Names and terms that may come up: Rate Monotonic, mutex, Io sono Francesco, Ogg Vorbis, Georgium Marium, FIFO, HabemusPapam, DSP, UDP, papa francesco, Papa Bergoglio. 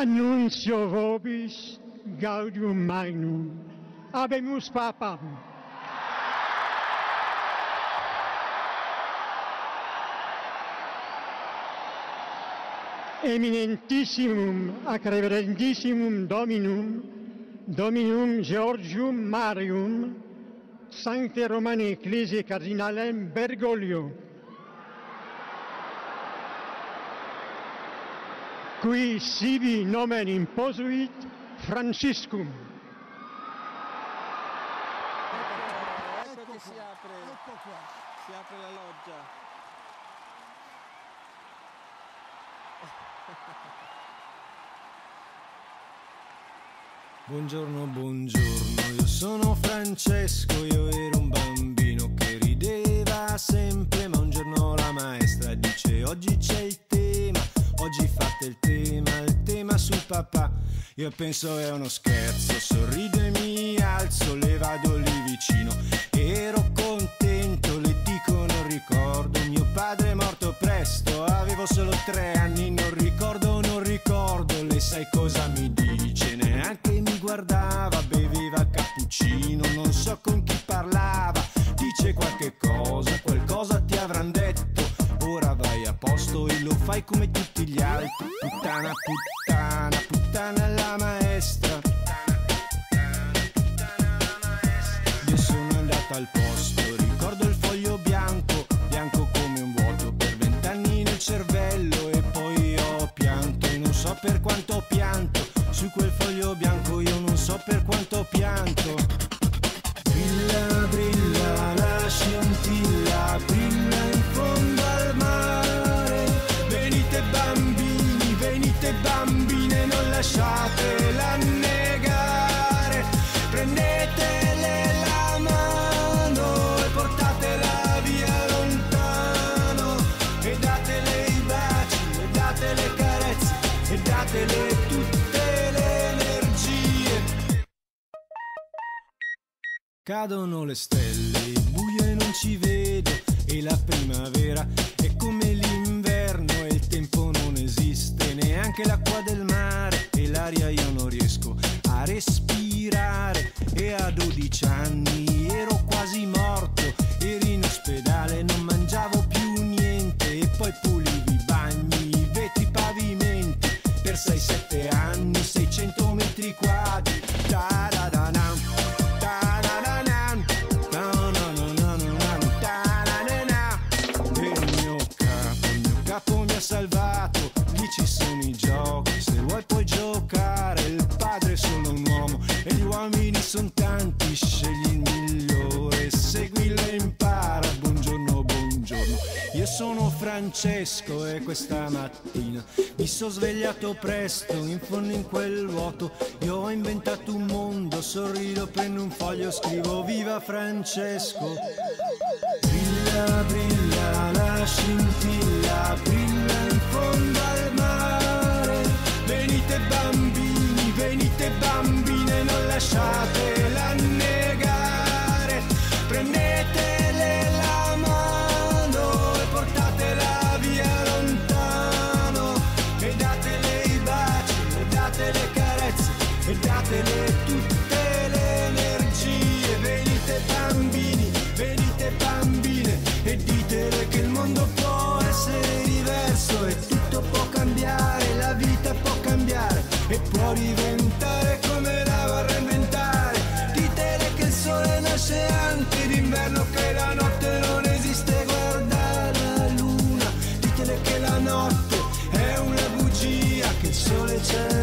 Annunzio vobis Gaudium Magnum. Habemus Papam. Eminentissimum ac reverendissimum Dominum Georgium Marium, Sancte Romane Ecclesiae Cardinalem Bergoglio, qui sibi nomen imposuit Franciscum. Ecco che si apre, ecco qua, si apre la loggia. Buongiorno, buongiorno, io sono Francesco, io ero un bambino che rideva sempre, ma un giorno la maestra dice: oggi c'è il tema, oggi fate il tema sul papà. Io penso è uno scherzo, sorrido e mi alzo, le vado lì vicino, ero contento, le dico non ricordo, mio padre è morto presto, avevo solo 3 anni, non ricordo, lei sai cosa mi dice, neanche mi guardava, beveva cappuccino, non so con chi parlava, dice qualcosa ti avranno detto, ora vai a posto e lo fai come tutti gli altri, puttana, puttana, puttana la maestra, io sono andato al posto, ricordo il foglio bianco, bianco come un vuoto, per 20 anni nel cervello, e poi ho pianto, e non so per quanto ho pianto, su quel foglio bianco io non so per quanto ho pianto. Brilla, brilla, la scintilla, brilla in fondo al mare. Venite bambine, non lasciatela negare. Prendetele la mano e portatela via lontano. E datele i baci, e datele le carezze, e datele tutte. Cadono le stelle, il buio e non ci vedo, e la primavera è come l'inverno, e il tempo non esiste, neanche l'acqua del mare, e l'aria io non riesco a respirare, e a 12 anni ero quasi morto, ero in ospedale, non mangiavo più niente, e poi pulivi i bagni, i vetri, i pavimenti, per 6-7 anni, 600 metri quadri, ta-da-da-dam. Salvato, lì ci sono i giochi, se vuoi puoi giocare, il padre è solo un uomo e gli uomini sono tanti, scegli il migliore, seguilo e impara, buongiorno, buongiorno, io sono Francesco e questa mattina mi sono svegliato presto, in fondo in quel vuoto io ho inventato un mondo, sorrido, prendo un foglio, scrivo viva Francesco. Brilla, brilla, la scintilla, brilla in fondo al mare. Venite bambine, non lasciatela negare. Prendetele la mano e portatela via lontano. E datele i baci, e datele le carezze, e datele tutte le energie. Venite bambini, venite bambini, e ditele che il mondo può essere diverso e tutto può cambiare, la vita può cambiare e può diventare come la vorrei inventare. Ditele che il sole nasce anche d'inverno, che la notte non esiste, guarda la luna. Ditele che la notte è una bugia, che il sole c'è